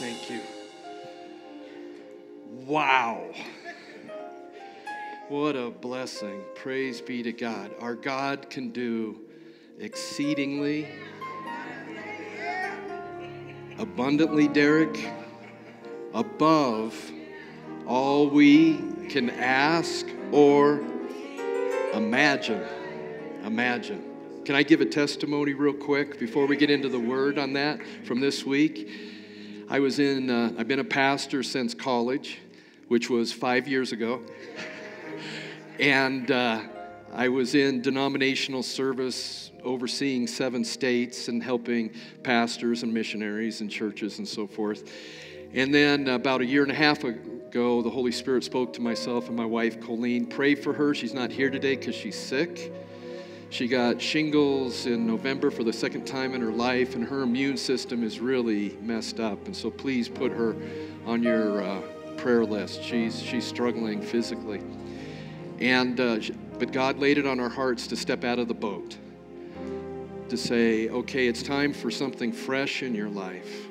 Thank you. Wow. What a blessing. Praise be to God. Our God can do exceedingly, abundantly, Derek, above all we can ask or imagine. Imagine. Can I give a testimony real quick before we get into the word on that from this week? I was in, I've been a pastor since college, which was 5 years ago. And I was in denominational service overseeing 7 states and helping pastors and missionaries and churches and so forth. And then about 1.5 years ago, the Holy Spirit spoke to myself and my wife, Colleen. Pray for her. She's not here today because she's sick. She got shingles in November for the 2nd time in her life, and her immune system is really messed up. And so please put her on your prayer list. She's struggling physically. And but God laid it on our hearts to step out of the boat, to say, okay, it's time for something fresh in your life.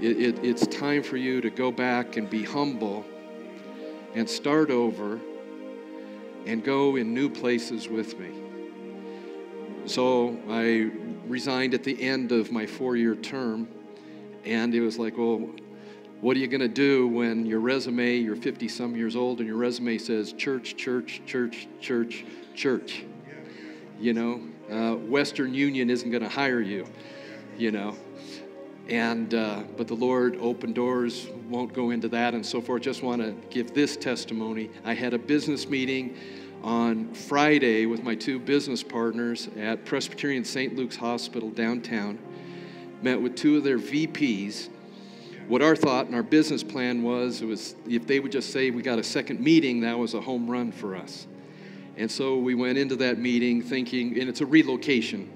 It's time for you to go back and be humble and start over and go in new places with me. So I resigned at the end of my 4-year term, and it was like, well, what are you going to do when your resume, you're 50-some years old, and your resume says church? You know, Western Union isn't going to hire you, you know. And, but the Lord opened doors, won't go into that and so forth. Just want to give this testimony. I had a business meeting on Friday with my 2 business partners at Presbyterian St. Luke's Hospital downtown. Met with 2 of their VPs. What our thought and our business plan was, it was if they would just say we got a second meeting, that was a home run for us. And so we went into that meeting thinking, and it's a relocation.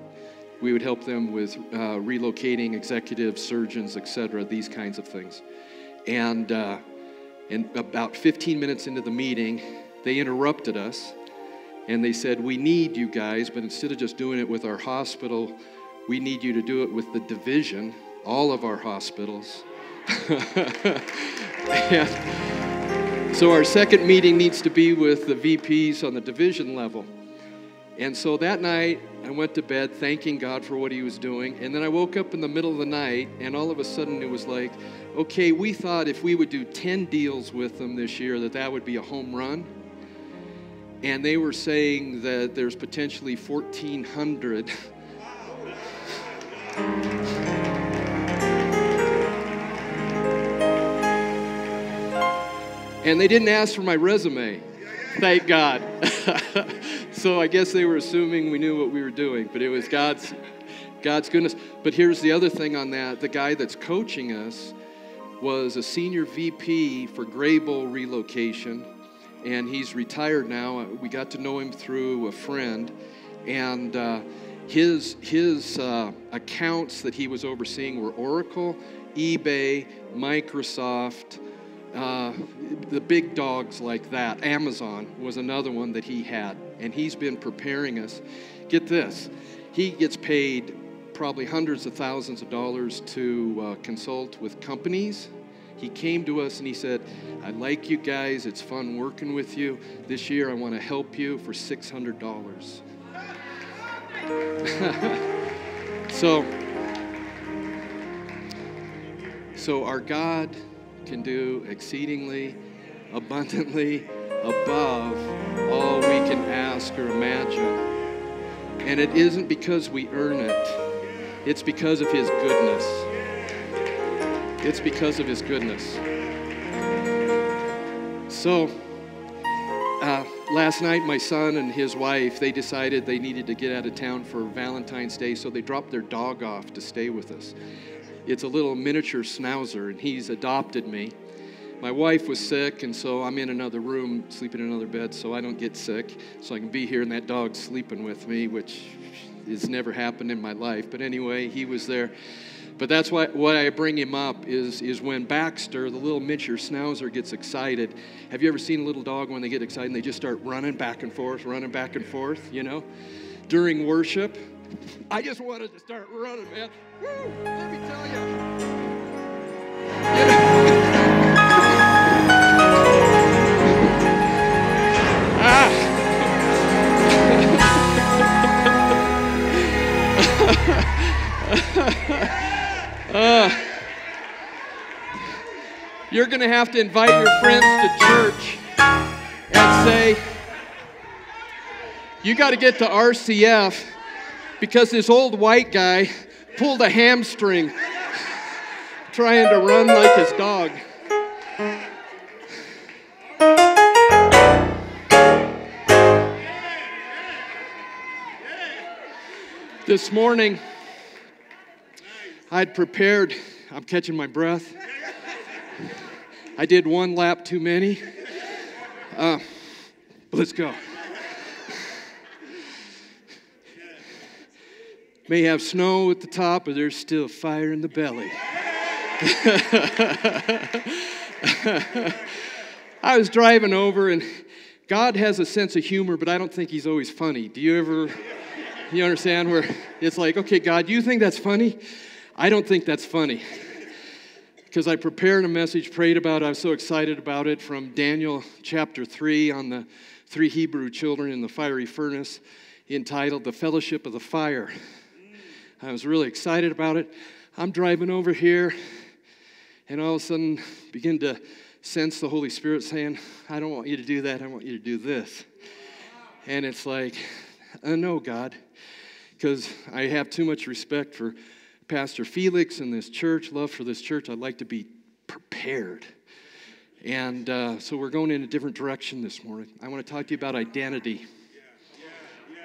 We would help them with relocating executives, surgeons, etc., these kinds of things. And about 15 minutes into the meeting, they interrupted us, and they said, we need you guys, but instead of just doing it with our hospital, we need you to do it with the division, all of our hospitals. And so our second meeting needs to be with the VPs on the division level. And so that night, I went to bed thanking God for what he was doing. And then I woke up in the middle of the night, and all of a sudden it was like, okay, we thought if we would do 10 deals with them this year, that would be a home run. And they were saying that there's potentially 1,400. And they didn't ask for my resume, thank God. So I guess they were assuming we knew what we were doing, but it was God's goodness. But here's the other thing on that. The guy that's coaching us was a senior VP for Graybill Relocation, and he's retired now. We got to know him through a friend, and his accounts that he was overseeing were Oracle, eBay, Microsoft, the big dogs like that. Amazon was another one that he had, and he's been preparing us. Get this, he gets paid probably hundreds of thousands of dollars to consult with companies. He came to us and he said, I like you guys, it's fun working with you. This year I want to help you for $600. So our God can do exceedingly, abundantly, above all we can ask or imagine. And it isn't because we earn it. It's because of his goodness. It's because of his goodness. So, last night my son and his wife, they decided they needed to get out of town for Valentine's Day, so they dropped their dog off to stay with us. It's a little miniature schnauzer, and he's adopted me. My wife was sick, and so I'm in another room, sleeping in another bed, so I don't get sick, so I can be here, and that dog's sleeping with me, which has never happened in my life. But anyway, he was there. But that's why I bring him up is when Baxter, the little miniature schnauzer, gets excited. Have you ever seen a little dog when they get excited and they just start running back and forth, you know? During worship, I just wanted to start running, man. Woo, let me tell you. You're going to have to invite your friends to church and say, you got to get to RCF because this old white guy pulled a hamstring trying to run like his dog. This morning, I'd prepared, I'm catching my breath. I did one lap too many. Let's go. May have snow at the top, but there's still fire in the belly. I was driving over, and God has a sense of humor, but I don't think he's always funny. Do you ever, you understand, where it's like, okay, God, you think that's funny? I don't think that's funny. Because I prepared a message, prayed about it. I was so excited about it from Daniel chapter 3 on the 3 Hebrew children in the fiery furnace entitled The Fellowship of the Fire. I was really excited about it. I'm driving over here and all of a sudden begin to sense the Holy Spirit saying, I don't want you to do that. I want you to do this. And it's like, no, God, because I have too much respect for Pastor Felix and this church, love for this church. I'd like to be prepared. And so we're going in a different direction this morning. I want to talk to you about identity.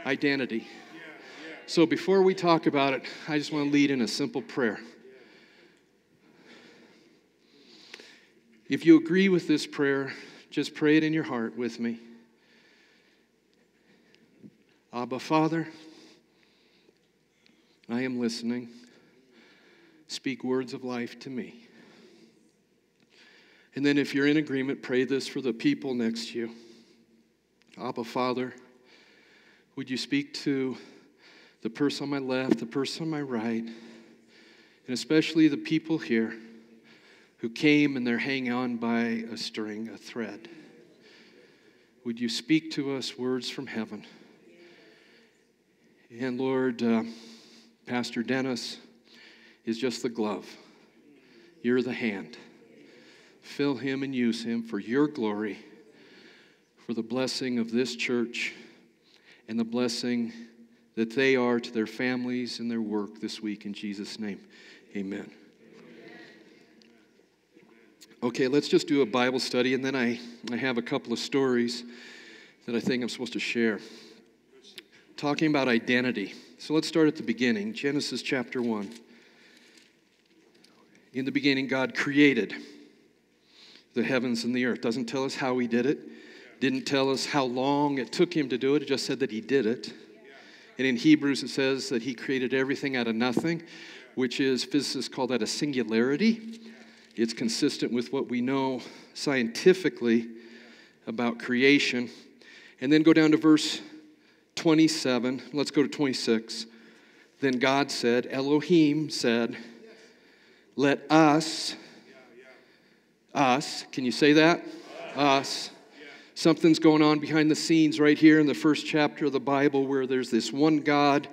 Identity. So before we talk about it, I just want to lead in a simple prayer. If you agree with this prayer, just pray it in your heart with me. Abba, Father, I am listening. Speak words of life to me. And then if you're in agreement, pray this for the people next to you. Abba, Father, would you speak to the person on my left, the person on my right, and especially the people here who came and they're hanging on by a string, a thread. Would you speak to us words from heaven? And Lord, Pastor Dennis is just the glove. You're the hand. Fill him and use him for your glory, for the blessing of this church and the blessing that they are to their families and their work this week. In Jesus' name, amen. Okay, let's just do a Bible study, and then I have a couple of stories that I think I'm supposed to share. Talking about identity. So let's start at the beginning, Genesis chapter 1. In the beginning, God created the heavens and the earth. Doesn't tell us how he did it. Didn't tell us how long it took him to do it. It just said that he did it. And in Hebrews, it says that he created everything out of nothing, which is, physicists call that a singularity. It's consistent with what we know scientifically about creation. And then go down to verse 27. Let's go to 26. Then God said, Elohim said, let us, can you say that? Us. Something's going on behind the scenes right here in the first chapter of the Bible where there's this one God,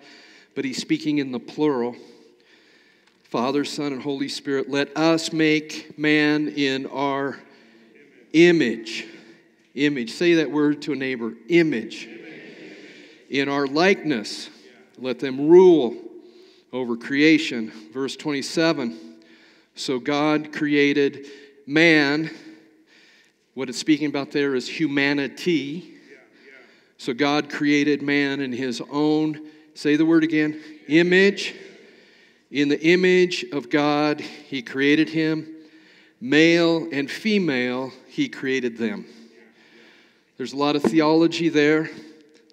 but he's speaking in the plural. Father, Son, and Holy Spirit, let us make man in our image. Image. Say that word to a neighbor. Image. In our likeness. Let them rule over creation. Verse 27, so God created man. What it's speaking about there is humanity. So God created man in his own, say the word again, image. In the image of God, he created him. Male and female, he created them. There's a lot of theology there.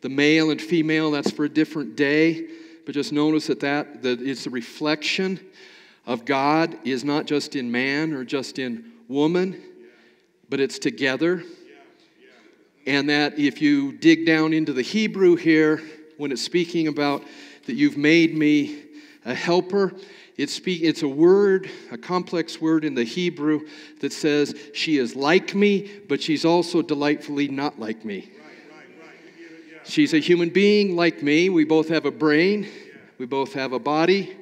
The male and female, that's for a different day. But just notice that it's a reflection of God is not just in man or just in woman, but it's together. And that if you dig down into the Hebrew here, when it's speaking about that you've made me a helper, it's a word, a complex word in the Hebrew that says she is like me, but she's also delightfully not like me. She's a human being like me. We both have a brain. We both have a body.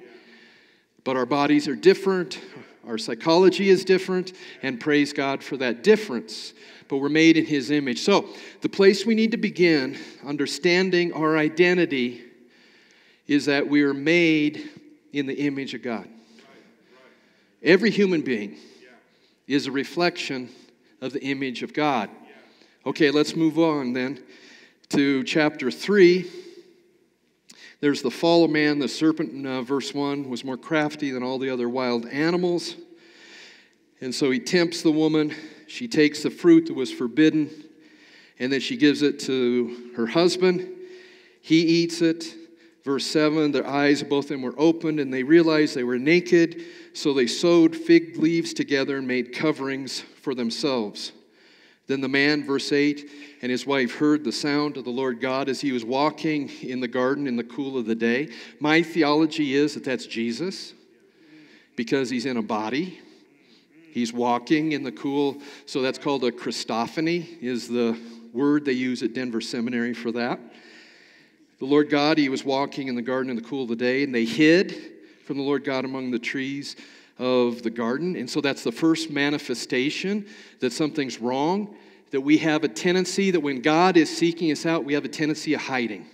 But our bodies are different, our psychology is different, and praise God for that difference. But we're made in His image. So the place we need to begin understanding our identity is that we are made in the image of God. Every human being is a reflection of the image of God. Okay, let's move on then to chapter 3. There's the fall of man. The serpent, verse 1, was more crafty than all the other wild animals. And so he tempts the woman. She takes the fruit that was forbidden, and then she gives it to her husband. He eats it. Verse 7, their eyes, both of them, were opened, and they realized they were naked, so they sewed fig leaves together and made coverings for themselves. Then the man, verse 8, and his wife heard the sound of the Lord God as he was walking in the garden in the cool of the day. My theology is that that's Jesus, because he's in a body. He's walking in the cool, so that's called a Christophany, is the word they use at Denver Seminary for that. The Lord God, he was walking in the garden in the cool of the day, and they hid from the Lord God among the trees of the garden. And so that's the first manifestation that something's wrong, that we have a tendency that when God is seeking us out, we have a tendency of hiding.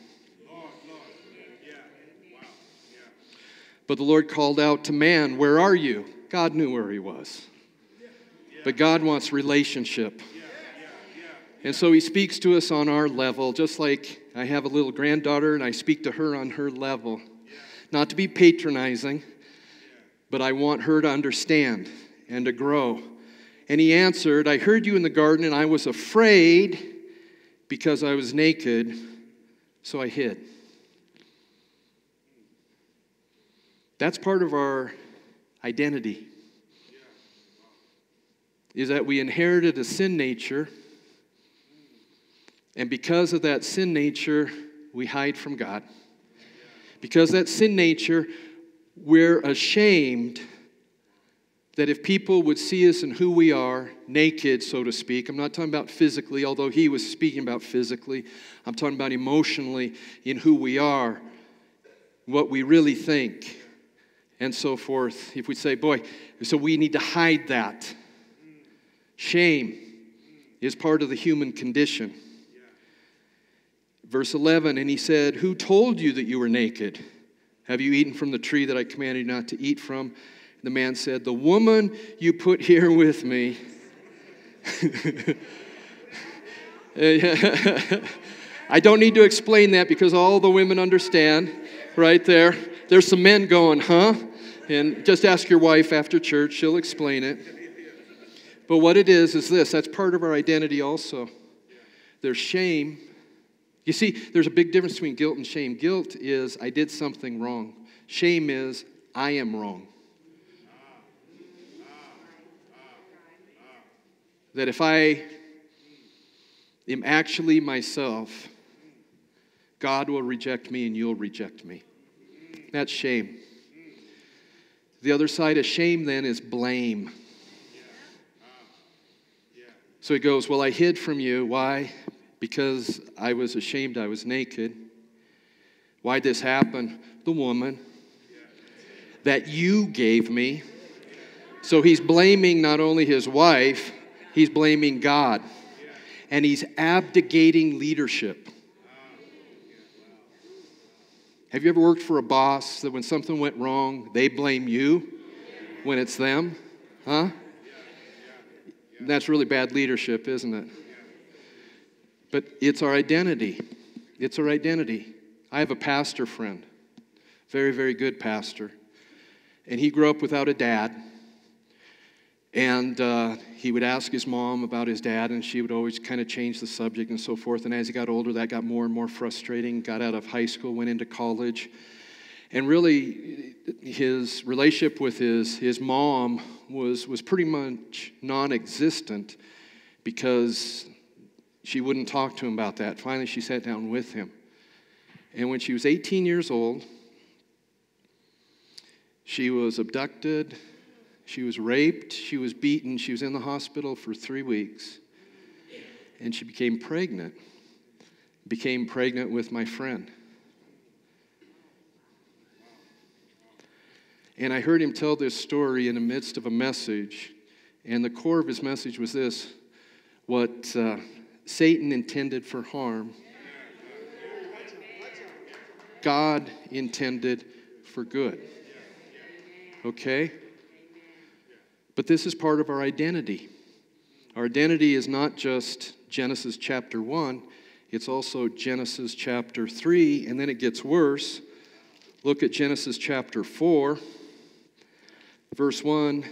But the Lord called out to man, "Where are you?" God knew where he was. But God wants relationship. And so he speaks to us on our level, just like I have a little granddaughter and I speak to her on her level. Not to be patronizing, but I want her to understand and to grow. And he answered, "I heard you in the garden and I was afraid because I was naked, so I hid." That's part of our identity, is that we inherited a sin nature. And because of that sin nature, we hide from God. Because of that sin nature, we're ashamed that if people would see us and who we are, naked, so to speak. I'm not talking about physically, although he was speaking about physically. I'm talking about emotionally, in who we are, what we really think, and so forth. If we say, boy, so we need to hide that. Shame is part of the human condition. Verse 11, and he said, "Who told you that you were naked? Have you eaten from the tree that I commanded you not to eat from?" And the man said, "The woman you put here with me." I don't need to explain that because all the women understand right there. There's some men going, huh? And just ask your wife after church. She'll explain it. But what it is this. That's part of our identity also. There's shame. You see, there's a big difference between guilt and shame. Guilt is, I did something wrong. Shame is, I am wrong. That if I am actually myself, God will reject me and you'll reject me. That's shame. The other side of shame then is blame. So he goes, well, I hid from you. Why? Because I was ashamed, I was naked. Why'd this happen? The woman that you gave me. So he's blaming not only his wife, he's blaming God. And he's abdicating leadership. Have you ever worked for a boss that when something went wrong, they blame you when it's them? Huh? That's really bad leadership, isn't it? But it's our identity. It's our identity. I have a pastor friend, very, very good pastor. And he grew up without a dad. And he would ask his mom about his dad, and she would always kind of change the subject and so forth. And as he got older, that got more and more frustrating. Got out of high school, went into college. And really, his relationship with his mom was pretty much non-existent because she wouldn't talk to him about that. Finally, she sat down with him. And when she was 18 years old, she was abducted, she was raped, she was beaten, she was in the hospital for 3 weeks. And she became pregnant with my friend. And I heard him tell this story in the midst of a message. And the core of his message was this: what Satan intended for harm, God intended for good. Okay? But this is part of our identity. Our identity is not just Genesis chapter 1. It's also Genesis chapter 3. And then it gets worse. Look at Genesis chapter 4. Verse 1.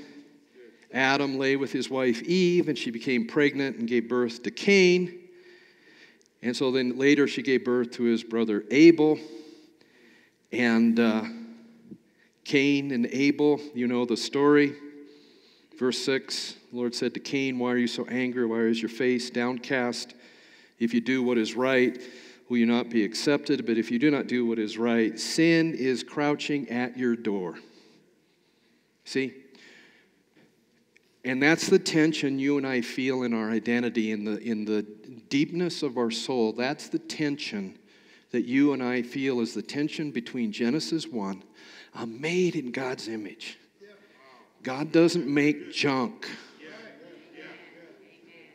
Adam lay with his wife Eve, and she became pregnant and gave birth to Cain. And so then later she gave birth to his brother Abel. And Cain and Abel, you know the story. Verse 6, the Lord said to Cain, "Why are you so angry? Why is your face downcast? If you do what is right, will you not be accepted? But if you do not do what is right, sin is crouching at your door." See? And that's the tension you and I feel in our identity, in the deepness of our soul. That's the tension that you and I feel, is the tension between Genesis 1, I'm made in God's image. God doesn't make junk.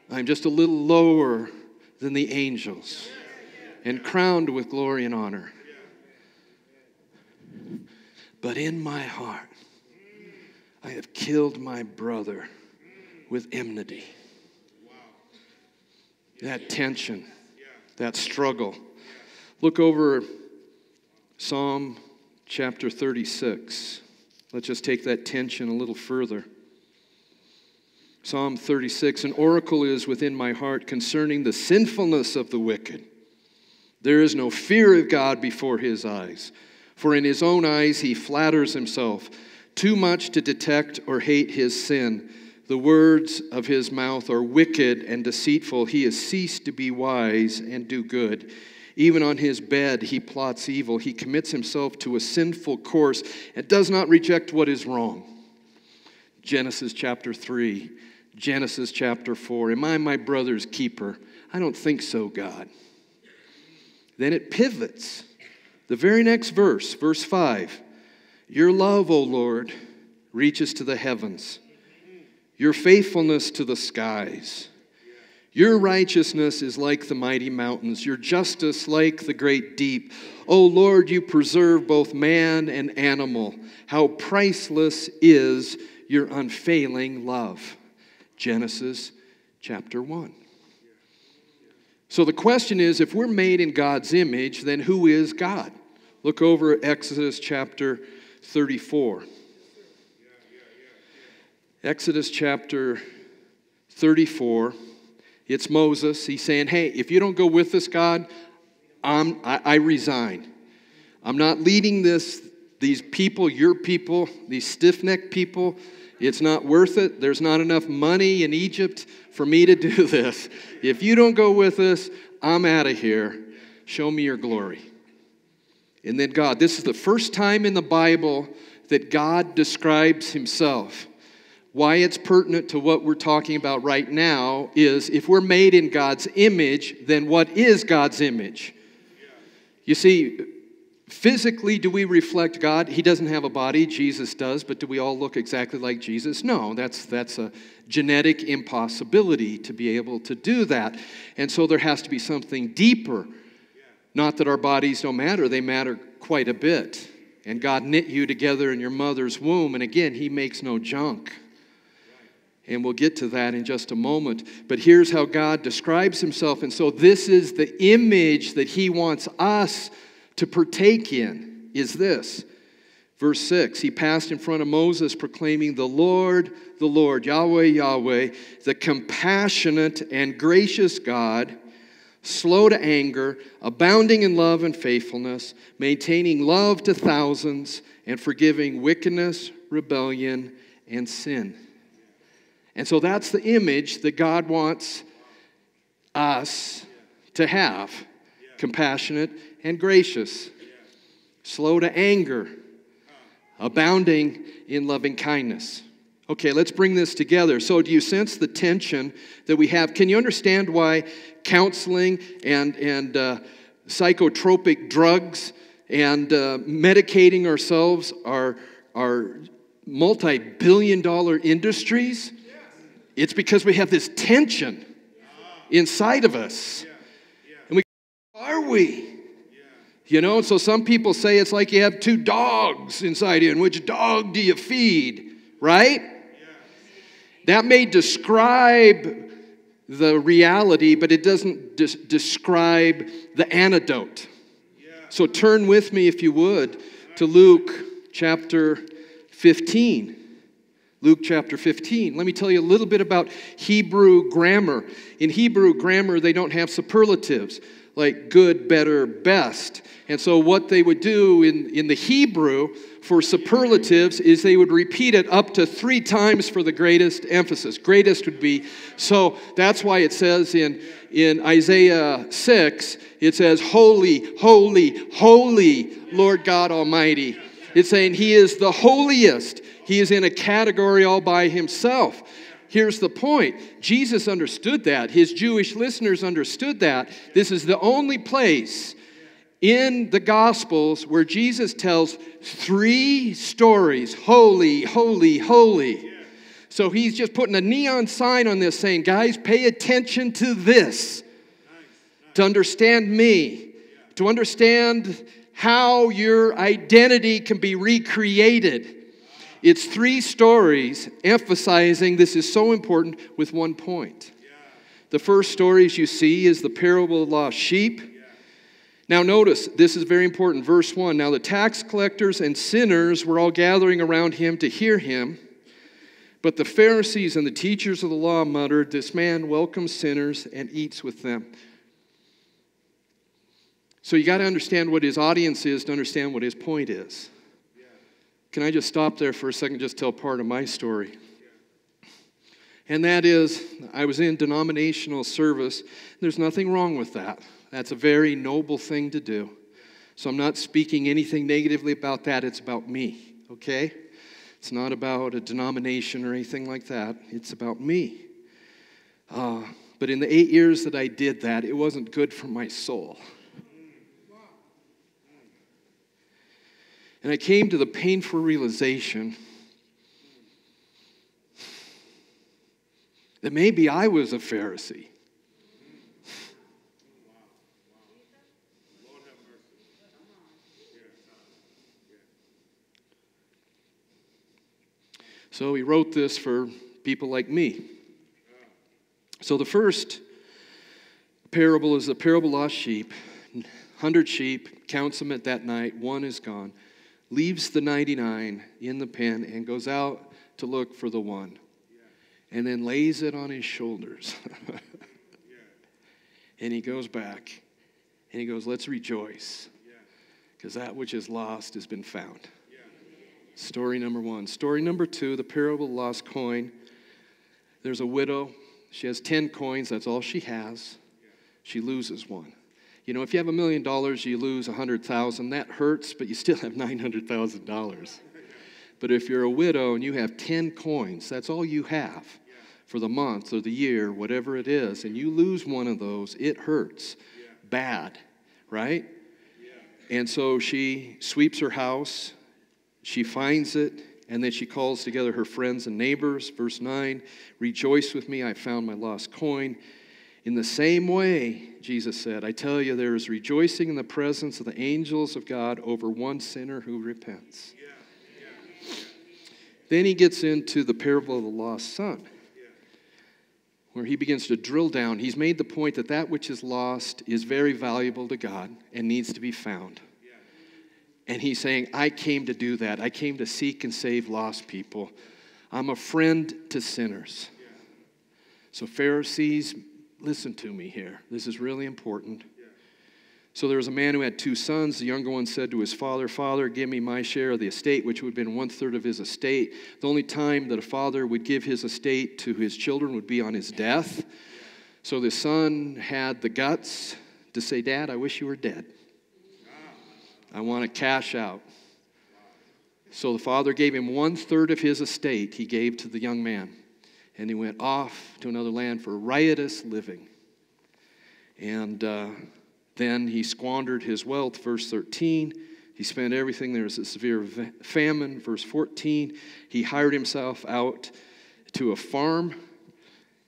I'm just a little lower than the angels and crowned with glory and honor. But in my heart, I have killed my brother with enmity. That tension, that struggle. Look over Psalm chapter 36. Let's just take that tension a little further. Psalm 36, "An oracle is within my heart concerning the sinfulness of the wicked. There is no fear of God before his eyes, for in his own eyes he flatters himself, too much to detect or hate his sin. The words of his mouth are wicked and deceitful. He has ceased to be wise and do good. Even on his bed he plots evil. He commits himself to a sinful course and does not reject what is wrong." Genesis chapter 3, Genesis chapter 4. Am I my brother's keeper? I don't think so, God. Then it pivots. The very next verse, verse 5. "Your love, O Lord, reaches to the heavens. Your faithfulness to the skies. Your righteousness is like the mighty mountains, your justice like the great deep. O Lord, you preserve both man and animal. How priceless is your unfailing love." Genesis chapter 1. So the question is, if we're made in God's image, then who is God? Look over at Exodus chapter 34. Exodus chapter 34. It's Moses. He's saying, hey, if you don't go with us, God, I resign. I'm not leading these people, your people, these stiff-necked people. It's not worth it. There's not enough money in Egypt for me to do this. If you don't go with us, I'm out of here. Show me your glory. And then God, this is the first time in the Bible that God describes himself. Why it's pertinent to what we're talking about right now is, if we're made in God's image, then what is God's image? You see, physically, do we reflect God? He doesn't have a body. Jesus does. But do we all look exactly like Jesus? No, that's a genetic impossibility to be able to do that. And so there has to be something deeper. Not that our bodies don't matter. They matter quite a bit. And God knit you together in your mother's womb. And again, he makes no junk. And we'll get to that in just a moment. But here's how God describes himself. And so this is the image that he wants us to partake in, is this. Verse 6, "He passed in front of Moses, proclaiming, 'The Lord, Yahweh, Yahweh, the compassionate and gracious God, slow to anger, abounding in love and faithfulness, maintaining love to thousands, and forgiving wickedness, rebellion, and sin.'" And so that's the image that God wants us to have. Compassionate and gracious. Slow to anger. Abounding in loving kindness. Okay, let's bring this together. So do you sense the tension that we have? Can you understand why counseling and psychotropic drugs and medicating ourselves are our multi-billion-dollar industries, it's because we have this tension inside of us. And we go, are we? You know, so some people say it's like you have two dogs inside you, and which dog do you feed, right? That may describe the reality, but it doesn't describe the antidote. So turn with me, if you would, to Luke chapter 15. Luke chapter 15. Let me tell you a little bit about Hebrew grammar. In Hebrew grammar, they don't have superlatives like good, better, best. And so what they would do in the Hebrew for superlatives is they would repeat it up to 3 times for the greatest emphasis. Greatest would be, so that's why it says in Isaiah 6, it says, holy, holy, holy Lord God Almighty. It's saying He is the holiest. He is in a category all by Himself. Here's the point. Jesus understood that. His Jewish listeners understood that. This is the only place in the Gospels where Jesus tells 3 stories. Holy, holy, holy. So He's just putting a neon sign on this saying, guys, pay attention to this. To understand Me. To understand how your identity can be recreated. It's 3 stories emphasizing this is so important with one point. The first stories you see is the parable of the lost sheep. Now notice, this is very important, verse 1. Now the tax collectors and sinners were all gathering around Him to hear Him. But the Pharisees and the teachers of the law muttered, this man welcomes sinners and eats with them. So you got to understand what His audience is to understand what His point is. Can I just stop there for a second and just tell part of my story? And that is, I was in denominational service. There's nothing wrong with that. That's a very noble thing to do. So I'm not speaking anything negatively about that. It's about me, okay? It's not about a denomination or anything like that. It's about me. But in the 8 years that I did that, it wasn't good for my soul. And I came to the painful realization that maybe I was a Pharisee. So he wrote this for people like me. So the first parable is the parable of lost sheep. 100 sheep, counts them at that night, one is gone. Leaves the 99 in the pen and goes out to look for the one. And then lays it on his shoulders. And he goes back and he goes, let's rejoice. Because that which is lost has been found. Story number 1. Story number 2, the parable of the lost coin. There's a widow. She has 10 coins. That's all she has. She loses one. You know, if you have $1 million, you lose $100,000. That hurts, but you still have $900,000. But if you're a widow and you have 10 coins, that's all you have for the month or the year, whatever it is, and you lose one of those, it hurts bad, right? And so she sweeps her house, she finds it, and then she calls together her friends and neighbors. Verse 9, rejoice with me, I found my lost coin. In the same way, Jesus said, I tell you, there is rejoicing in the presence of the angels of God over one sinner who repents. Then he gets into the parable of the lost son, where he begins to drill down. He's made the point that that which is lost is very valuable to God and needs to be found. And he's saying, I came to do that. I came to seek and save lost people. I'm a friend to sinners. So Pharisees, listen to me here. This is really important. So there was a man who had 2 sons. The younger one said to his father, Father, give me my share of the estate, which would have been 1/3 of his estate. The only time that a father would give his estate to his children would be on his death. So the son had the guts to say, Dad, I wish you were dead. I want to cash out. So the father gave him 1/3 of his estate he gave to the young man. And he went off to another land for riotous living. And then he squandered his wealth. Verse 13, He spent everything. There was a severe famine. Verse 14, he hired himself out to a farm,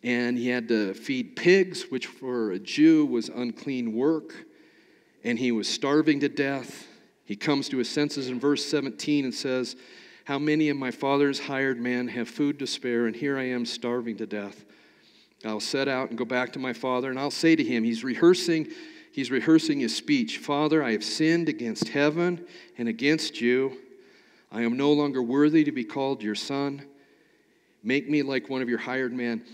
and he had to feed pigs, which for a Jew was unclean work, and he was starving to death. He comes to his senses in verse 17 and says, "How many of my father's hired men have food to spare, and here I am starving to death. I'll set out and go back to my father, and I'll say to him," he's rehearsing his speech, "Father, I have sinned against heaven and against you. I am no longer worthy to be called your son. Make me like one of your hired men."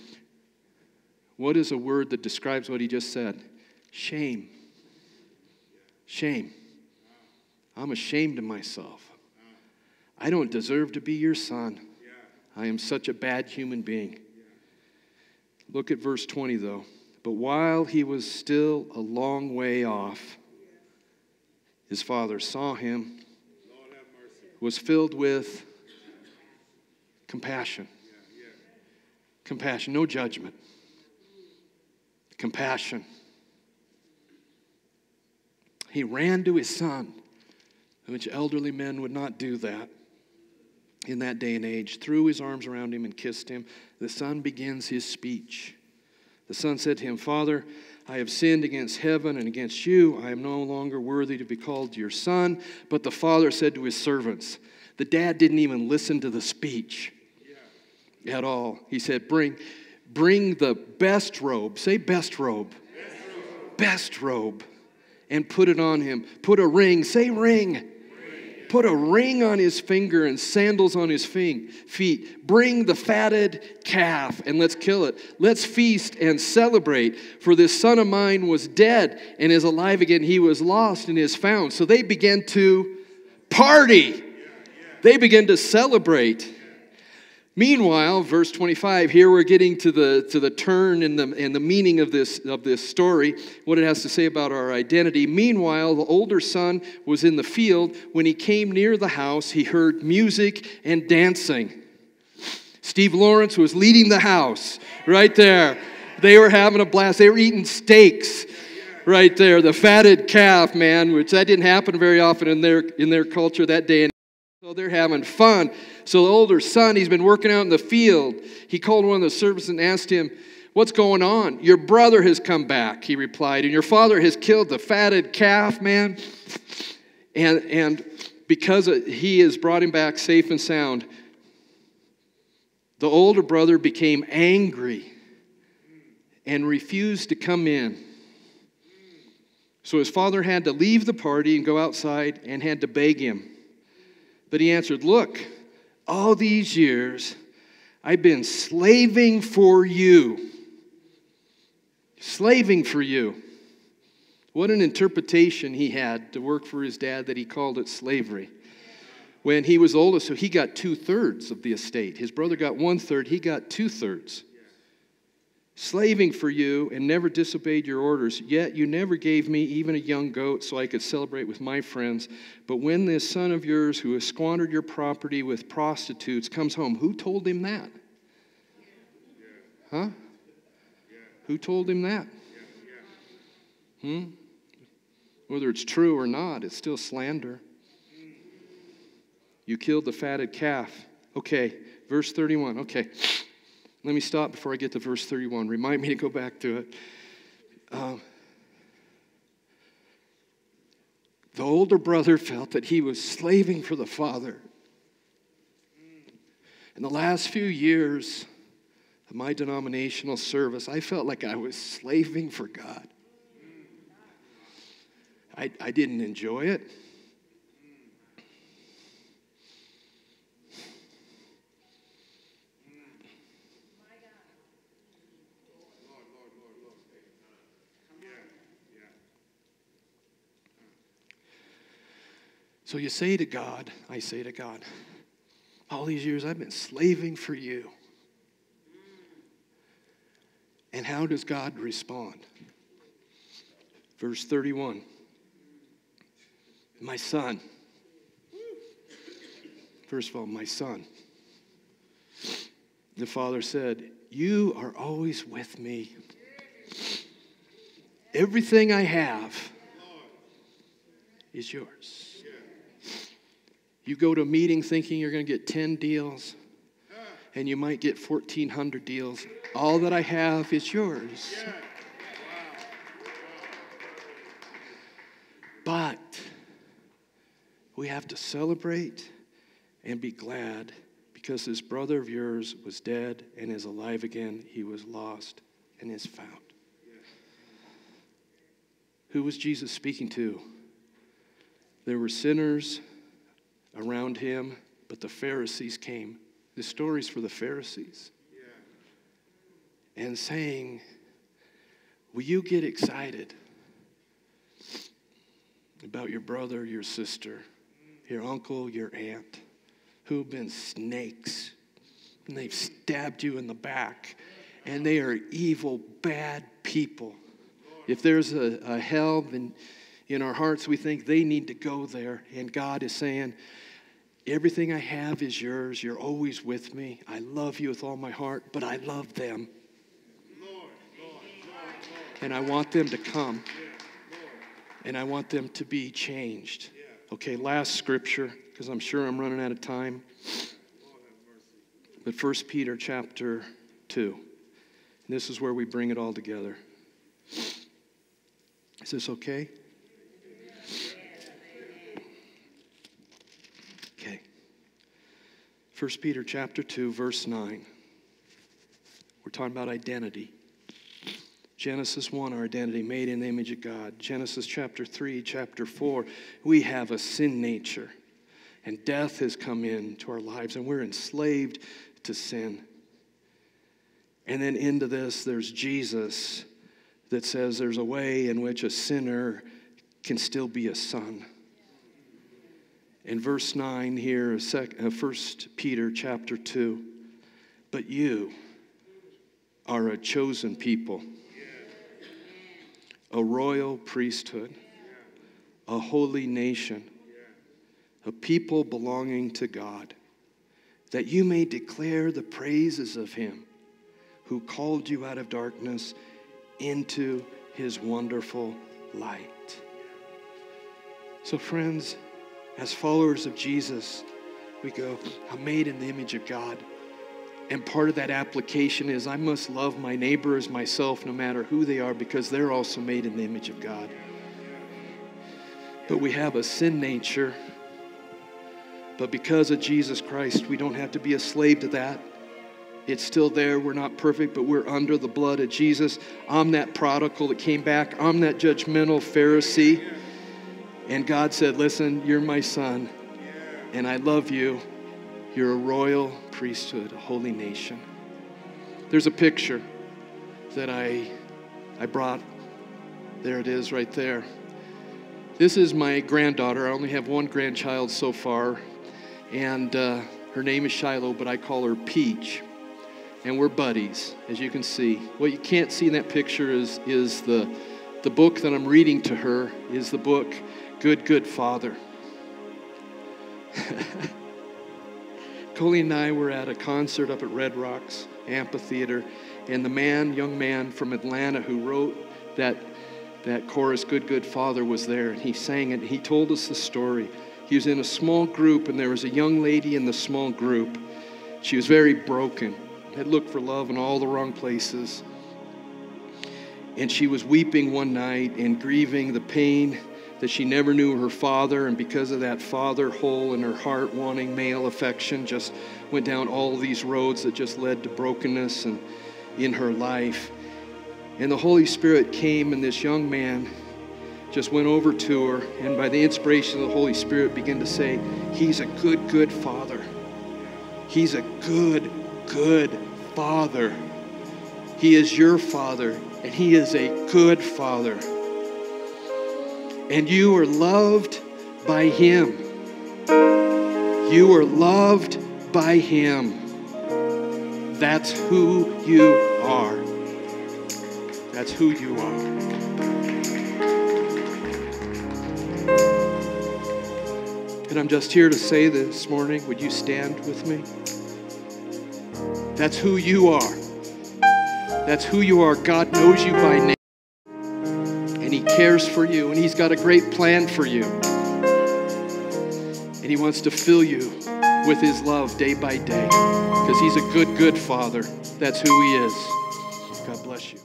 What is a word that describes what he just said? Shame. Shame. I'm ashamed of myself. I don't deserve to be your son. I am such a bad human being. Look at verse 20, though. "But while he was still a long way off, his father saw him," was filled with compassion. Compassion, no judgment. Compassion. He ran to his son, which elderly men would not do that in that day and age, threw his arms around him and kissed him. The son begins his speech. The son said to him, "Father, I have sinned against heaven and against you. I am no longer worthy to be called your son." But the father said to his servants — the dad didn't even listen to the speech at all. He said, bring the best robe. Say best robe. Best robe. And put it on him. Put a ring. Say ring. Put a ring on his finger and sandals on his feet. Bring the fatted calf and let's kill it. Let's feast and celebrate, for this son of mine was dead and is alive again. He was lost and is found. So they began to party. They began to celebrate. Meanwhile, verse 25, here we're getting to the turn and the meaning of this story, what it has to say about our identity. Meanwhile, the older son was in the field. When he came near the house, he heard music and dancing. Steve Lawrence was leading the house right there. They were having a blast. They were eating steaks right there. The fatted calf, man, which that didn't happen very often in their culture that day. So they're having fun. So the older son, he's been working out in the field. He called one of the servants and asked him, "What's going on?" "Your brother has come back," he replied, "and your father has killed the fatted calf, man. And because he has brought him back safe and sound." The older brother became angry and refused to come in. So his father had to leave the party and go outside and had to beg him. But he answered, "Look, all these years I've been slaving for you. What an interpretation he had to work for his dad that he called it slavery. When he was oldest, so he got 2/3 of the estate. His brother got 1/3, he got 2/3. "Slaving for you and never disobeyed your orders, yet you never gave me even a young goat so I could celebrate with my friends. But when this son of yours who has squandered your property with prostitutes comes home..." Who told him that? Huh? Who told him that? Whether it's true or not, it's still slander. "You killed the fatted calf." Okay, verse 31. Okay. Let me stop before I get to verse 31. Remind me to go back to it. The older brother felt that he was slaving for the father. "In the last few years of my denominational service, I felt like I was slaving for God. I didn't enjoy it. So you say to God," I say to God, "all these years I've been slaving for you." And how does God respond? Verse 31. "My son." First of all, "my son." The father said, "You are always with me. Everything I have is yours. You go to a meeting thinking you're going to get 10 deals, and you might get 1,400 deals. All that I have is yours. But we have to celebrate and be glad because this brother of yours was dead and is alive again. He was lost and is found. Who was Jesus speaking to? There were sinners around him, but the Pharisees came. The story's for the Pharisees. And saying, will you get excited about your brother, your sister, your uncle, your aunt, who've been snakes, and they've stabbed you in the back, and they are evil, bad people. If there's a hell, then in our hearts we think they need to go there, and God is saying, everything I have is yours. You're always with me. I love you with all my heart, but I love them. And I want them to come. And I want them to be changed. Okay, last scripture, because I'm sure I'm running out of time. But 1 Peter chapter 2. And this is where we bring it all together. Is this okay? Okay. 1 Peter chapter 2, verse 9. We're talking about identity. Genesis 1, our identity, made in the image of God. Genesis chapter 3, chapter 4, we have a sin nature. And death has come into our lives, and we're enslaved to sin. And then into this, there's Jesus that says there's a way in which a sinner can still be a son. In verse 9 here, 1 Peter chapter 2, but you are a chosen people, a royal priesthood, a holy nation, a people belonging to God, that you may declare the praises of him who called you out of darkness into his wonderful light. So friends, as followers of Jesus, we go, I'm made in the image of God. And part of that application is I must love my neighbor as myself no matter who they are because they're also made in the image of God. But we have a sin nature. But because of Jesus Christ, we don't have to be a slave to that. It's still there. We're not perfect, but we're under the blood of Jesus. I'm that prodigal that came back. I'm that judgmental Pharisee. And God said, listen, you're my son, and I love you. You're a royal priesthood, a holy nation. There's a picture that I brought. There it is right there. This is my granddaughter. I only have one grandchild so far. And her name is Shiloh, but I call her Peach. And we're buddies, as you can see. What you can't see in that picture is the book that I'm reading to her is the book, Good, Good Father. Colleen and I were at a concert up at Red Rocks Amphitheater, and the young man from Atlanta who wrote that chorus, Good, Good Father, was there, and he sang it. He told us the story. He was in a small group, and there was a young lady in the small group. She was very broken, had looked for love in all the wrong places, and she was weeping one night and grieving the pain that she never knew her father, and because of that father hole in her heart wanting male affection, just went down all these roads that just led to brokenness and in her life. And the Holy Spirit came, and this young man just went over to her, and by the inspiration of the Holy Spirit began to say, he's a good, good father. He's a good, good father. He is your father, and he is a good father. And you are loved by him. You are loved by him. That's who you are. That's who you are. And I'm just here to say this morning, would you stand with me? That's who you are. That's who you are. God knows you by name. He cares for you, and he's got a great plan for you. and he wants to fill you with his love day by day because he's a good, good father. That's who he is. God bless you.